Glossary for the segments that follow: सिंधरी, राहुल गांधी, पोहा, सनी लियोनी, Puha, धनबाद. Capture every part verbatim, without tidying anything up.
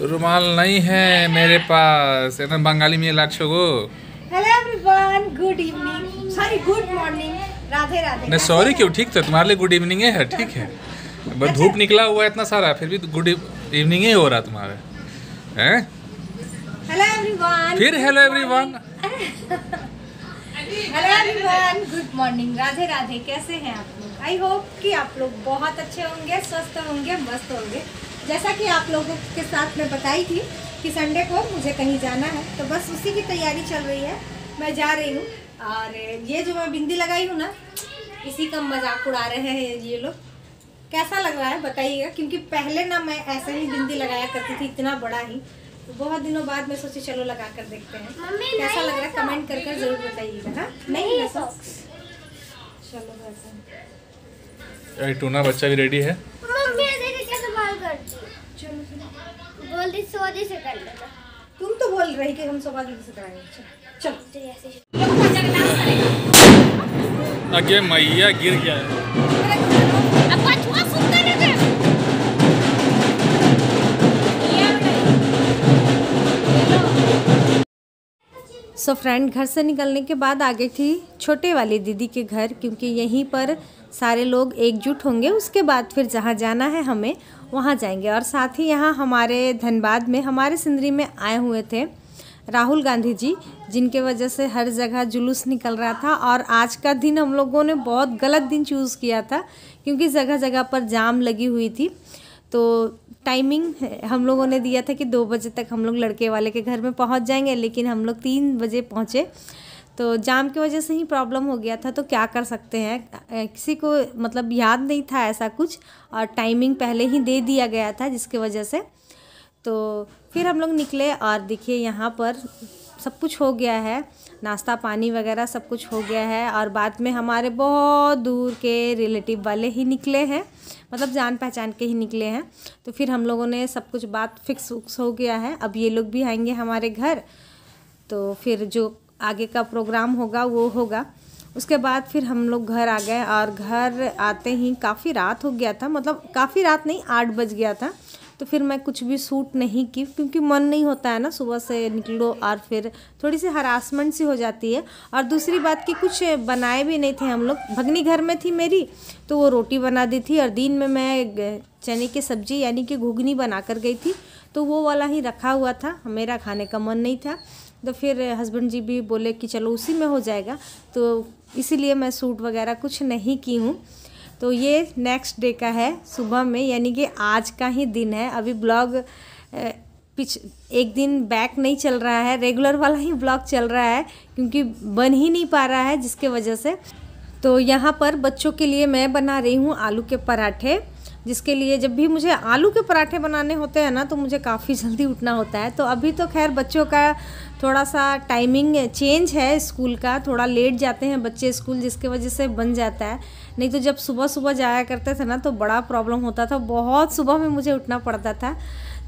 रुमाल नहीं है मेरे पास, एकदम बंगाली में लाक्षो को। Hello everyone, good evening, sorry good morning, Radhe Radhe. नहीं सॉरी क्यों, ठीक था, तुम्हारे लिए गुड इवनिंग है, ठीक है। बस धूप निकला हुआ है इतना सारा, फिर भी गुड इवनिंग ही हो रहा तुम्हारे हैं। हेलो एवरीवन, फिर hello everyone, hello everyone, good morning, Radhe Radhe. कैसे हैं आप लोग? आई होप कि आप लोग बहुत अच्छे होंगे, स्वस्थ होंगे, मस्त होंगे। जैसा कि आप लोगों के साथ मैं बताई थी कि संडे को मुझे कहीं जाना है, तो बस उसी की तैयारी चल रही है। मैं जा रही हूँ और ये जो मैं बिंदी लगाई हूँ ना, इसी का मजाक उड़ा रहे हैं ये लोग। कैसा लग रहा है बताइएगा, क्योंकि पहले ना मैं ऐसे ही बिंदी लगाया करती थी, इतना बड़ा ही। तो बहुत दिनों बाद मैं सोची चलो लगा कर देखते हैं कैसा लग रहा है, कमेंट कर कर जरूर बताइएगा। हाँ नहीं है सॉक्स, चलो वैसे टूना बच्चा भी रेडी है। सौ से कर लेगा, तुम तो बोल रही कि हम सौ से कराएंगे। चलो आगे मैया गिर गया है। सो फ्रेंड, घर से निकलने के बाद आ गई थी छोटे वाली दीदी के घर, क्योंकि यहीं पर सारे लोग एकजुट होंगे। उसके बाद फिर जहाँ जाना है हमें वहाँ जाएंगे। और साथ ही यहाँ हमारे धनबाद में, हमारे सिंधरी में आए हुए थे राहुल गांधी जी, जिनके वजह से हर जगह जुलूस निकल रहा था। और आज का दिन हम लोगों ने बहुत गलत दिन चूज़ किया था, क्योंकि जगह जगह पर जाम लगी हुई थी। तो टाइमिंग हम लोगों ने दिया था कि दो बजे तक हम लोग लड़के वाले के घर में पहुँच जाएंगे, लेकिन हम लोग तीन बजे पहुँचे। तो जाम की वजह से ही प्रॉब्लम हो गया था, तो क्या कर सकते हैं, किसी को मतलब याद नहीं था ऐसा कुछ। और टाइमिंग पहले ही दे दिया गया था, जिसके वजह से तो फिर हम लोग निकले। और देखिए यहाँ पर सब कुछ हो गया है, नाश्ता पानी वगैरह सब कुछ हो गया है। और बाद में हमारे बहुत दूर के रिलेटिव वाले ही निकले हैं, मतलब जान पहचान के ही निकले हैं। तो फिर हम लोगों ने सब कुछ बात फिक्स उक्स हो गया है। अब ये लोग भी आएंगे हमारे घर, तो फिर जो आगे का प्रोग्राम होगा वो होगा। उसके बाद फिर हम लोग घर आ गए, और घर आते ही काफ़ी रात हो गया था, मतलब काफ़ी रात नहीं, आठ बज गया था। तो फिर मैं कुछ भी सूट नहीं की, क्योंकि मन नहीं होता है ना, सुबह से निकलो और फिर थोड़ी सी हरासमेंट सी हो जाती है। और दूसरी बात कि कुछ बनाए भी नहीं थे हम लोग, भगनी घर में थी मेरी, तो वो रोटी बना दी थी। और दिन में मैं चने की सब्ज़ी यानी कि घुघनी बना कर गई थी, तो वो वाला ही रखा हुआ था, मेरा खाने का मन नहीं था। तो फिर हस्बैंड जी भी बोले कि चलो उसी में हो जाएगा, तो इसीलिए मैं सूट वगैरह कुछ नहीं की हूँ। तो ये नेक्स्ट डे का है सुबह में, यानी कि आज का ही दिन है। अभी ब्लॉग पिछ एक दिन बैक नहीं चल रहा है, रेगुलर वाला ही ब्लॉग चल रहा है, क्योंकि बन ही नहीं पा रहा है जिसके वजह से। तो यहाँ पर बच्चों के लिए मैं बना रही हूँ आलू के पराठे, जिसके लिए जब भी मुझे आलू के पराठे बनाने होते हैं ना, तो मुझे काफ़ी जल्दी उठना होता है। तो अभी तो खैर बच्चों का थोड़ा सा टाइमिंग चेंज है, स्कूल का थोड़ा लेट जाते हैं बच्चे स्कूल, जिसके वजह से बन जाता है। नहीं तो जब सुबह सुबह जाया करते थे ना, तो बड़ा प्रॉब्लम होता था, बहुत सुबह में मुझे उठना पड़ता था।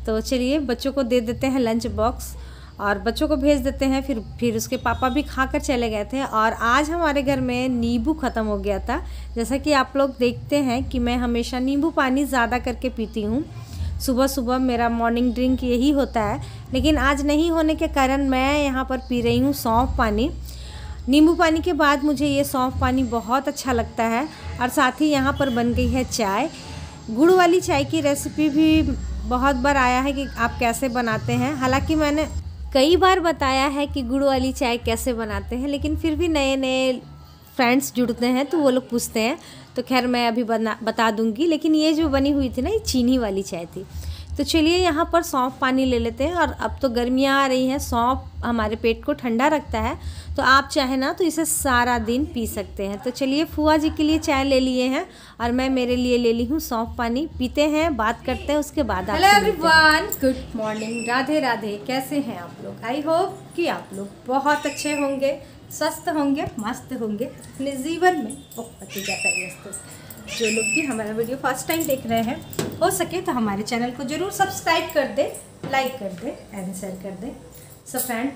तो चलिए बच्चों को दे देते हैं लंच बॉक्स, और बच्चों को भेज देते हैं। फिर फिर उसके पापा भी खा कर चले गए थे। और आज हमारे घर में नींबू ख़त्म हो गया था। जैसा कि आप लोग देखते हैं कि मैं हमेशा नींबू पानी ज़्यादा करके पीती हूँ, सुबह सुबह मेरा मॉर्निंग ड्रिंक यही होता है। लेकिन आज नहीं होने के कारण मैं यहाँ पर पी रही हूँ सौंफ पानी। नींबू पानी के बाद मुझे ये सौंफ पानी बहुत अच्छा लगता है। और साथ ही यहाँ पर बन गई है चाय, गुड़ वाली चाय की रेसिपी भी बहुत बार आया है कि आप कैसे बनाते हैं। हालाँकि मैंने कई बार बताया है कि गुड़ वाली चाय कैसे बनाते हैं, लेकिन फिर भी नए नए फ्रेंड्स जुड़ते हैं तो वो लोग पूछते हैं। तो खैर मैं अभी बना बता दूंगी, लेकिन ये जो बनी हुई थी ना, ये चीनी वाली चाय थी। तो चलिए यहाँ पर सौंफ पानी ले लेते हैं। और अब तो गर्मियाँ आ रही हैं, सौंफ हमारे पेट को ठंडा रखता है, तो आप चाहे ना तो इसे सारा दिन पी सकते हैं। तो चलिए फूआ जी के लिए चाय ले लिए हैं, और मैं मेरे लिए ले ली हूँ सौंफ पानी। पीते हैं, बात करते हैं उसके बाद। Hello everyone, good morning, Radhe Radhe. कैसे हैं आप लोग? आई होप कि आप लोग बहुत अच्छे होंगे, स्वस्थ होंगे, मस्त होंगे, अपने जीवन में बहुत ही ज़्यादा व्यस्त होंगे। जो लोग भी हमारा वीडियो फर्स्ट टाइम देख रहे हैं, हो सके तो हमारे चैनल को ज़रूर सब्सक्राइब कर दे, लाइक कर दे एंड शेयर कर दे। सो फ्रेंड,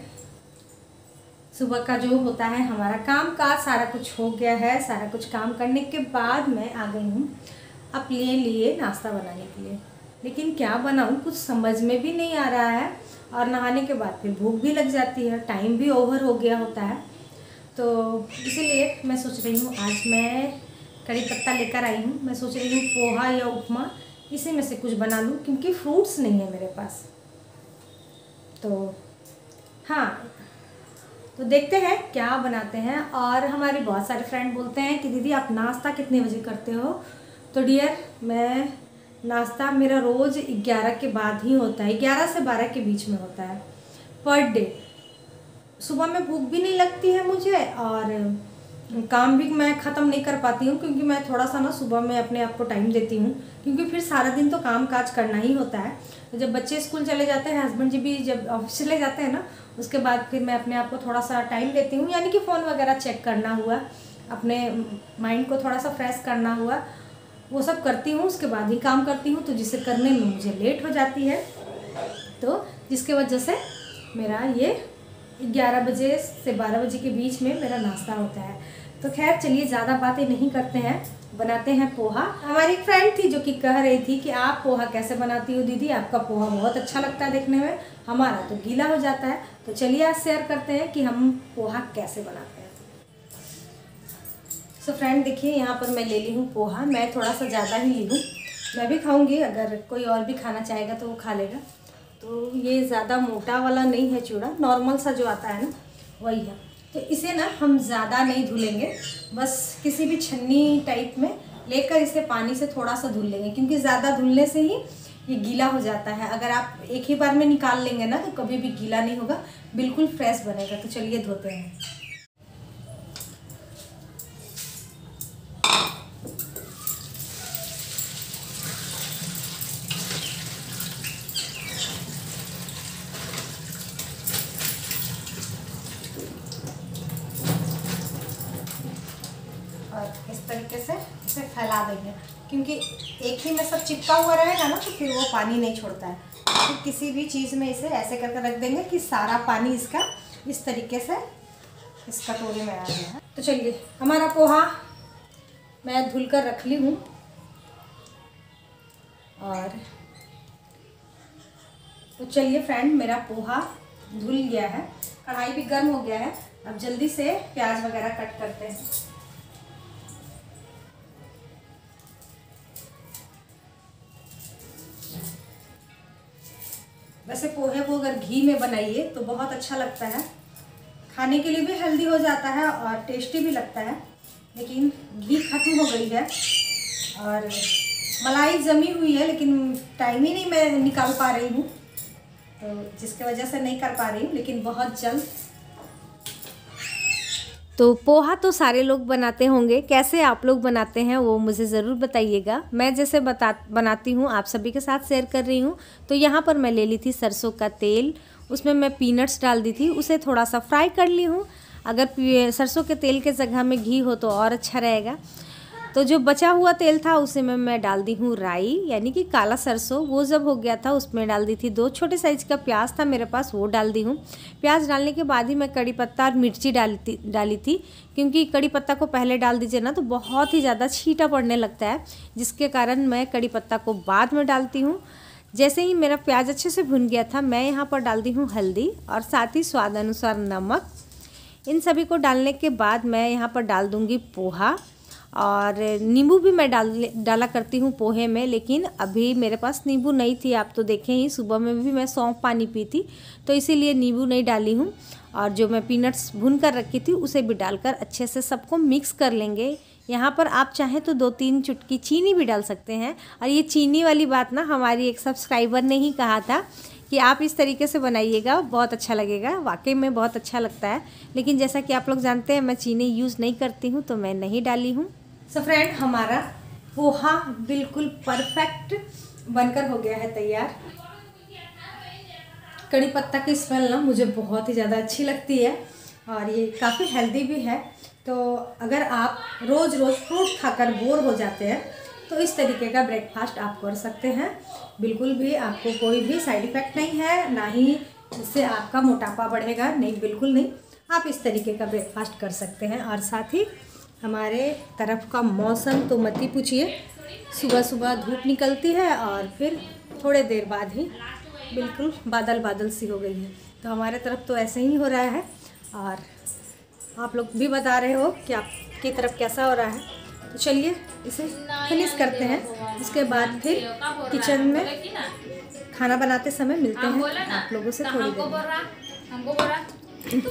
सुबह का जो होता है हमारा काम काज सारा कुछ हो गया है। सारा कुछ काम करने के बाद मैं आ गई हूँ अपने लिए नाश्ता बनाने के लिए। लेकिन क्या बनाऊँ कुछ समझ में भी नहीं आ रहा है। और नहाने के बाद फिर भूख भी लग जाती है, टाइम भी ओवर हो गया होता है। तो इसीलिए मैं सोच रही हूँ आज मैं कड़ी पत्ता लेकर आई हूँ। मैं सोच रही हूँ पोहा या उपमा इसी में से कुछ बना लूँ, क्योंकि फ्रूट्स नहीं है मेरे पास। तो हाँ, तो देखते हैं क्या बनाते हैं। और हमारे बहुत सारे फ्रेंड बोलते हैं कि दीदी आप नाश्ता कितने बजे करते हो। तो डियर, मैं नाश्ता मेरा रोज़ ग्यारह के बाद ही होता है, ग्यारह से बारह के बीच में होता है पर डे। सुबह में भूख भी नहीं लगती है मुझे और काम भी मैं ख़त्म नहीं कर पाती हूँ, क्योंकि मैं थोड़ा सा ना सुबह में अपने आप को टाइम देती हूँ, क्योंकि फिर सारा दिन तो काम काज करना ही होता है। जब बच्चे स्कूल चले जाते हैं, हस्बैंड जी भी जब ऑफिस चले जाते हैं ना, उसके बाद फिर मैं अपने आप को थोड़ा सा टाइम देती हूँ, यानी कि फ़ोन वगैरह चेक करना हुआ, अपने माइंड को थोड़ा सा फ्रेश करना हुआ, वो सब करती हूँ। उसके बाद ही काम करती हूँ, तो जिसे करने में मुझे लेट हो जाती है, तो जिसके वजह से मेरा ये ग्यारह बजे से बारह बजे के बीच में मेरा नाश्ता होता है। तो खैर चलिए ज़्यादा बातें नहीं करते हैं, बनाते हैं पोहा। हमारी एक फ्रेंड थी जो कि कह रही थी कि आप पोहा कैसे बनाती हो दीदी, आपका पोहा बहुत अच्छा लगता है देखने में, हमारा तो गीला हो जाता है। तो चलिए आज शेयर करते हैं कि हम पोहा कैसे बनाते हैं। सो फ्रेंड देखिए, यहाँ पर मैं ले ली हूँ पोहा। मैं थोड़ा सा ज़्यादा ही ली हूँ, मैं भी खाऊँगी, अगर कोई और भी खाना चाहेगा तो वो खा लेगा। तो ये ज़्यादा मोटा वाला नहीं है चूड़ा, नॉर्मल सा जो आता है ना वही है। तो इसे ना हम ज़्यादा नहीं धुलेंगे, बस किसी भी छन्नी टाइप में लेकर इसे पानी से थोड़ा सा धुल लेंगे, क्योंकि ज़्यादा धुलने से ही ये गीला हो जाता है। अगर आप एक ही बार में निकाल लेंगे ना तो कभी भी गीला नहीं होगा, बिल्कुल फ्रेश बनेगा। तो चलिए धोते हैं। तरीके से इसे फैला देंगे, क्योंकि एक ही में सब चिपका हुआ रहेगा ना तो फिर वो पानी नहीं छोड़ता है। तो किसी भी चीज़ में इसे ऐसे करके रख देंगे कि सारा पानी इसका इस तरीके से इस कटोरी में आ गया है। तो चलिए हमारा पोहा मैं धुल कर रख ली हूँ और तो चलिए फ्रेंड मेरा पोहा धुल गया है, कढ़ाई भी गर्म हो गया है। अब जल्दी से प्याज वगैरह कट करते हैं। वैसे पोहे को अगर घी में बनाइए तो बहुत अच्छा लगता है, खाने के लिए भी हेल्दी हो जाता है और टेस्टी भी लगता है। लेकिन घी खत्म हो गई है और मलाई जमी हुई है, लेकिन टाइम ही नहीं मैं निकाल पा रही हूँ, तो जिसके वजह से नहीं कर पा रही हूँ, लेकिन बहुत जल्द। तो पोहा तो सारे लोग बनाते होंगे, कैसे आप लोग बनाते हैं वो मुझे ज़रूर बताइएगा। मैं जैसे बता बनाती हूँ आप सभी के साथ शेयर कर रही हूँ। तो यहाँ पर मैं ले ली थी सरसों का तेल, उसमें मैं पीनट्स डाल दी थी, उसे थोड़ा सा फ्राई कर ली हूँ। अगर सरसों के तेल के जगह में घी हो तो और अच्छा रहेगा। तो जो बचा हुआ तेल था उसे में मैं डाल दी हूँ राई, यानी कि काला सरसों। वो जब हो गया था उसमें डाल दी थी दो छोटे साइज़ का प्याज था मेरे पास, वो डाल दी हूँ। प्याज डालने के बाद ही मैं कड़ी पत्ता और मिर्ची डालती डाली थी, क्योंकि कड़ी पत्ता को पहले डाल दीजिए ना तो बहुत ही ज़्यादा छींटा पड़ने लगता है, जिसके कारण मैं कड़ी पत्ता को बाद में डालती हूँ। जैसे ही मेरा प्याज अच्छे से भुन गया था मैं यहाँ पर डाल दी हूँ हल्दी और साथ ही स्वाद अनुसार नमक। इन सभी को डालने के बाद मैं यहाँ पर डाल दूँगी पोहा, और नींबू भी मैं डाल डाला करती हूँ पोहे में, लेकिन अभी मेरे पास नींबू नहीं थी। आप तो देखें ही सुबह में भी मैं सौंफ पानी पी थी, तो इसीलिए नींबू नहीं डाली हूँ। और जो मैं पीनट्स भून कर रखी थी उसे भी डालकर अच्छे से सबको मिक्स कर लेंगे। यहाँ पर आप चाहें तो दो तीन चुटकी चीनी भी डाल सकते हैं। और ये चीनी वाली बात ना हमारी एक सब्सक्राइबर ने ही कहा था कि आप इस तरीके से बनाइएगा बहुत अच्छा लगेगा, वाकई में बहुत अच्छा लगता है। लेकिन जैसा कि आप लोग जानते हैं मैं चीनी यूज़ नहीं करती हूँ, तो मैं नहीं डाली हूँ। सो फ्रेंड हमारा पोहा बिल्कुल परफेक्ट बनकर हो गया है तैयार। कड़ी पत्ता की स्मेल ना मुझे बहुत ही ज़्यादा अच्छी लगती है और ये काफ़ी हेल्दी भी है। तो अगर आप रोज़ रोज़ फ्रूट खाकर बोर हो जाते हैं तो इस तरीके का ब्रेकफास्ट आप कर सकते हैं। बिल्कुल भी आपको कोई भी साइड इफ़ेक्ट नहीं है, ना ही इससे आपका मोटापा बढ़ेगा, नहीं बिल्कुल नहीं। आप इस तरीके का ब्रेकफास्ट कर सकते हैं। और साथ ही हमारे तरफ का मौसम तो मत ही पूछिए, सुबह सुबह धूप निकलती है और फिर थोड़े देर बाद ही बिल्कुल बादल बादल सी हो गई है। तो हमारे तरफ तो ऐसे ही हो रहा है और आप लोग भी बता रहे हो कि आपकी तरफ कैसा हो रहा है। तो चलिए इसे फिनिश करते हैं, उसके बाद फिर किचन में खाना बनाते समय मिलते हैं आप लोगों से थोड़ी देर।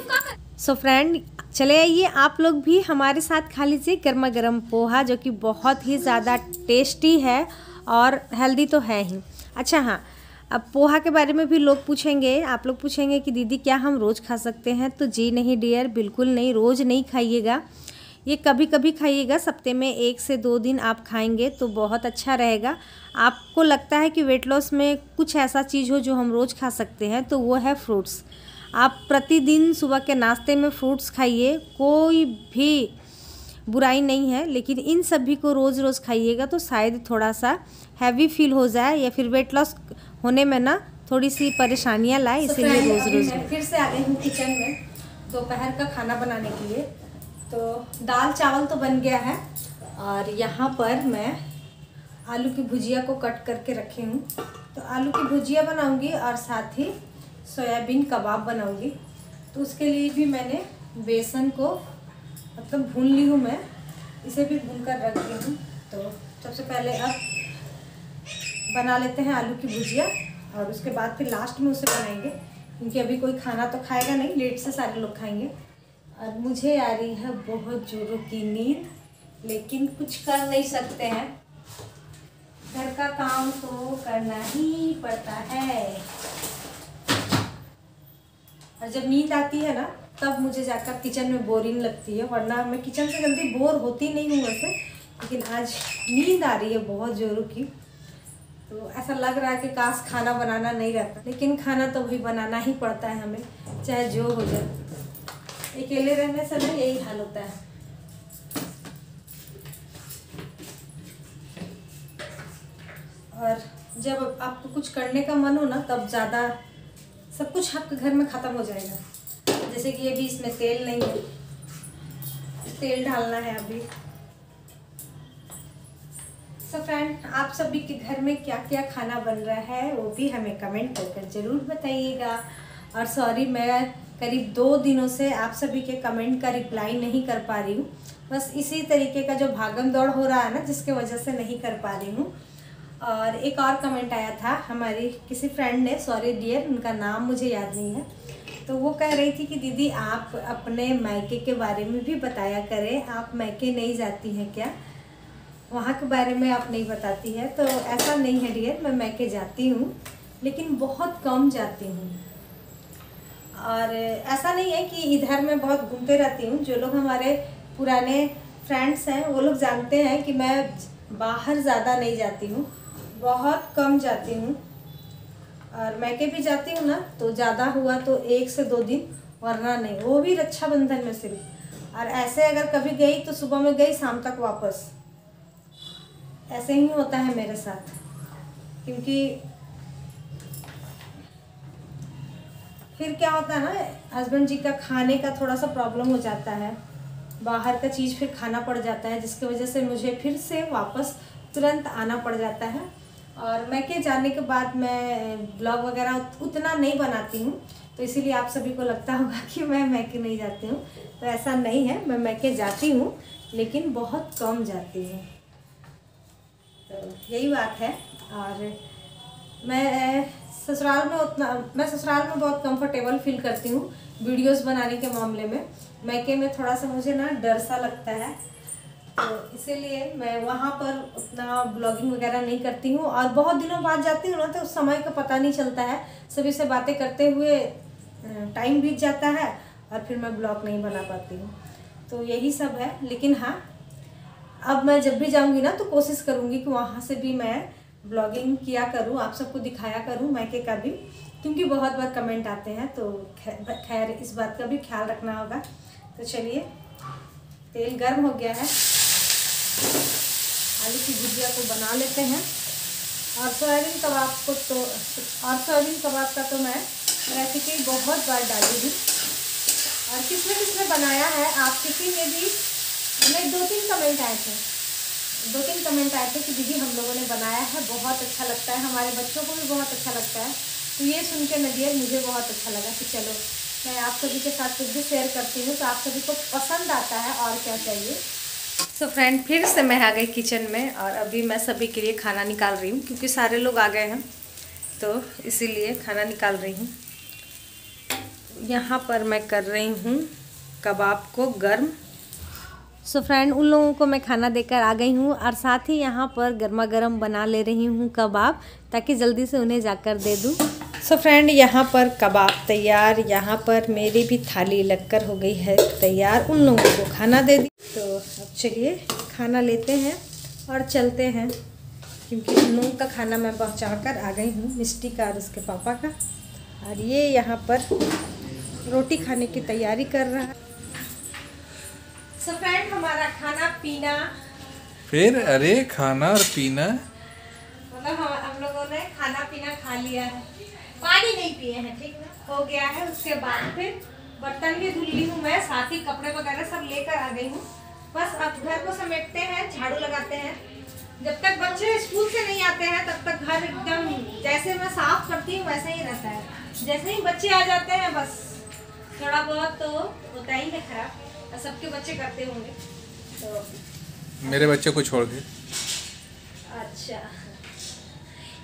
सो फ्रेंड चले आइए आप लोग भी हमारे साथ खा लीजिए गर्मा गर्म पोहा, जो कि बहुत ही ज़्यादा टेस्टी है और हेल्दी तो है ही। अच्छा हाँ, अब पोहा के बारे में भी लोग पूछेंगे, आप लोग पूछेंगे कि दीदी क्या हम रोज़ खा सकते हैं? तो जी नहीं डियर, बिल्कुल नहीं, रोज़ नहीं खाइएगा, ये कभी कभी खाइएगा। सप्ते में एक से दो दिन आप खाएंगे तो बहुत अच्छा रहेगा। आपको लगता है कि वेट लॉस में कुछ ऐसा चीज़ हो जो हम रोज़ खा सकते हैं, तो वो है फ्रूट्स। आप प्रतिदिन सुबह के नाश्ते में फ्रूट्स खाइए, कोई भी बुराई नहीं है, लेकिन इन सभी को रोज़ रोज़ खाइएगा तो शायद थोड़ा सा हैवी फील हो जाए या फिर वेट लॉस होने में ना थोड़ी सी परेशानियाँ लाए, इसीलिए रोज़ रोज़। फिर से आ गई हूँ किचन में दोपहर का खाना बनाने के लिए। तो दाल चावल तो बन गया है और यहाँ पर मैं आलू की भुजिया को कट करके रखी हूँ। तो आलू की भुजिया बनाऊँगी और साथ ही सोयाबीन कबाब बनाऊँगी। तो उसके लिए भी मैंने बेसन को मतलब भून ली हूँ, मैं इसे भी भून कर रख दी हूँ। तो सबसे पहले अब बना लेते हैं आलू की भुजिया और उसके बाद फिर लास्ट में उसे बनाएंगे, क्योंकि अभी कोई खाना तो खाएगा नहीं, लेट से सारे लोग खाएंगे। और मुझे आ रही है बहुत जोरों की नींद, लेकिन कुछ कर नहीं सकते हैं, घर का काम तो करना ही पड़ता है। और जब नींद आती है ना तब मुझे जाकर किचन में बोरिंग लगती है, वरना मैं किचन से जल्दी बोर होती नहीं हूँ वैसे, लेकिन आज नींद आ रही है बहुत जोरों की। तो ऐसा लग रहा है कि काश खाना बनाना नहीं रहता, लेकिन खाना तो भी बनाना ही पड़ता है हमें, चाहे जो हो जाए। अकेले रहने से ना यही हाल होता है। और जब आपको कुछ करने का मन हो ना तब ज़्यादा सब कुछ आपके घर में ख़त्म हो जाएगा। जैसे कि ये भी, इसमें तेल नहीं है, तेल डालना है अभी। सो so फ्रेंड, आप सभी के घर में क्या क्या खाना बन रहा है वो भी हमें कमेंट करके ज़रूर बताइएगा। और सॉरी, मैं करीब दो दिनों से आप सभी के कमेंट का रिप्लाई नहीं कर पा रही हूँ, बस इसी तरीके का जो भागम दौड़ हो रहा है ना, जिसके वजह से नहीं कर पा रही हूँ। और एक और कमेंट आया था हमारी किसी फ्रेंड ने, सॉरी डियर उनका नाम मुझे याद नहीं है, तो वो कह रही थी कि दीदी आप अपने मायके के बारे में भी बताया करें, आप मायके नहीं जाती हैं क्या, वहाँ के बारे में आप नहीं बताती है। तो ऐसा नहीं है डियर, मैं मायके जाती हूँ लेकिन बहुत कम जाती हूँ। और ऐसा नहीं है कि इधर मैं बहुत घूमते रहती हूँ, जो लोग हमारे पुराने फ्रेंड्स हैं वो लोग जानते हैं कि मैं बाहर ज़्यादा नहीं जाती हूँ, बहुत कम जाती हूँ। और मायके भी जाती हूँ ना तो ज़्यादा हुआ तो एक से दो दिन, वरना नहीं, वो भी रक्षाबंधन में सिर्फ। और ऐसे अगर कभी गई तो सुबह में गई शाम तक वापस, ऐसे ही होता है मेरे साथ। क्योंकि फिर क्या होता है ना, हस्बैंड जी का खाने का थोड़ा सा प्रॉब्लम हो जाता है, बाहर का चीज़ फिर खाना पड़ जाता है, जिसकी वजह से मुझे फिर से वापस तुरंत आना पड़ जाता है। और मायके जाने के बाद मैं ब्लॉग वगैरह उतना नहीं बनाती हूँ, तो इसीलिए आप सभी को लगता होगा कि मैं मायके नहीं जाती हूँ। तो ऐसा नहीं है, मैं मायके जाती हूँ लेकिन बहुत कम जाती हूँ, तो यही बात है। और मैं ससुराल में उतना मैं ससुराल में बहुत कंफर्टेबल फील करती हूँ वीडियोस बनाने के मामले में, मायके में थोड़ा सा मुझे ना डर सा लगता है, तो इसीलिए मैं वहाँ पर उतना ब्लॉगिंग वगैरह नहीं करती हूँ। और बहुत दिनों बाद जाती हूँ ना तो उस समय का पता नहीं चलता है, सभी से बातें करते हुए टाइम बीत जाता है और फिर मैं ब्लॉग नहीं बना पाती हूँ। तो यही सब है, लेकिन हाँ अब मैं जब भी जाऊंगी ना तो कोशिश करूंगी कि वहाँ से भी मैं ब्लॉगिंग किया करूँ, आप सबको दिखाया करूँ मायके का भी, क्योंकि बहुत बार कमेंट आते हैं। तो खैर इस बात का भी ख्याल रखना होगा। तो चलिए, तेल गर्म हो गया है, आलू की भुजिया को बना लेते हैं। और सोयाबीन कबाब को तो और सोयाबीन कबाब का तो मैं रेसिपी बहुत बार डाली हूँ, और किसने किसने बनाया है आप किसी ने भी, हमें दो तीन कमेंट आए थे दो तीन कमेंट आए थे कि दीदी हम लोगों ने बनाया है, बहुत अच्छा लगता है, हमारे बच्चों को भी बहुत अच्छा लगता है। तो ये सुन के ना डियर मुझे बहुत अच्छा लगा कि चलो मैं आप सभी के साथ कुछ भी शेयर करती हूँ तो आप सभी को पसंद आता है, और क्या चाहिए। सो so फ्रेंड, फिर से मैं आ गई किचन में और अभी मैं सभी के लिए खाना निकाल रही हूँ क्योंकि सारे लोग आ गए हैं तो इसीलिए खाना निकाल रही हूँ। यहाँ पर मैं कर रही हूँ कबाब को गर्म। सो so फ्रेंड, उन लोगों को मैं खाना देकर आ गई हूँ और साथ ही यहाँ पर गर्मा गर्म बना ले रही हूँ कबाब ताकि जल्दी से उन्हें जाकर दे दूँ। सो so फ्रेंड, यहाँ पर कबाब तैयार, यहाँ पर मेरी भी थाली लगकर हो गई है तैयार, उन लोगों को खाना दे दी। तो अब चलिए खाना लेते हैं और चलते हैं क्योंकि उन लोगों का खाना मैं पहुँचा कर आ गई हूँ, मिष्टी का और उसके पापा का। और ये यहाँ पर रोटी खाने की तैयारी कर रहा है। सो फ्रेंड, हमारा खाना पीना फिर अरे खाना और पीना मतलब हम, हम लोगों ने खाना पीना खा लिया है, पानी नहीं पिए हैं, ठीक ना, हो गया है। उसके बाद फिर बर्तन भी धुल ली हूँ मैं, साथ ही कपड़े वगैरह सब लेकर आ गई हूँ। बस अब घर को समेटते हैं, झाड़ू लगाते हैं। जब तक बच्चे स्कूल से नहीं आते हैं तब तक घर एकदम जैसे मैं साफ करती हूँ वैसे ही रहता है। जैसे ही बच्चे आ जाते हैं बस थोड़ा बहुत तो होता ही है खराब, सबके बच्चे करते होंगे तो मेरे बच्चे को छोड़ के। अच्छा,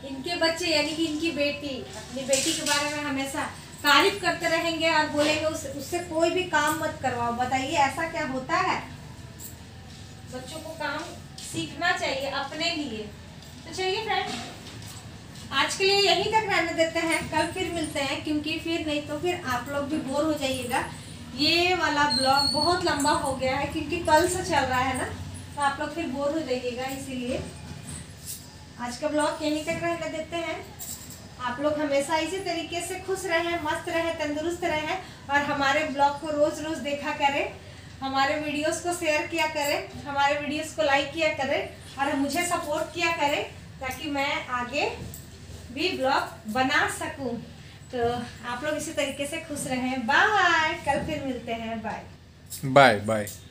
इनके बच्चे यानी कि इनकी बेटी अपनी बेटी के बारे में हमेशा तारीफ करते रहेंगे और बोलेंगे उस, उससे कोई भी काम मत करवाओ। बताइए ऐसा क्या होता है? बच्चों को काम सीखना चाहिए अपने लिए। तो चलिए फ्रेंड, आज के लिए यहीं तक रहने देते हैं, कल फिर मिलते हैं क्योंकि फिर नहीं तो फिर आप लोग भी बोर हो जाइएगा। ये वाला ब्लॉग बहुत लंबा हो गया है क्योंकि कल से चल रहा है ना, तो आप लोग फिर बोर हो जाइएगा, इसीलिए आज का ब्लॉग यहीं तक रहने देते हैं। आप लोग हमेशा इसी तरीके से खुश रहें, मस्त रहें, तंदुरुस्त रहें और हमारे ब्लॉग को रोज़ रोज़ देखा करें, हमारे वीडियोस को शेयर किया करें, हमारे वीडियोस को लाइक किया करें और मुझे सपोर्ट किया करें ताकि मैं आगे भी ब्लॉग बना सकूं। तो आप लोग इसी तरीके से खुश रहें। बाय, कल फिर मिलते हैं। Bye bye bye.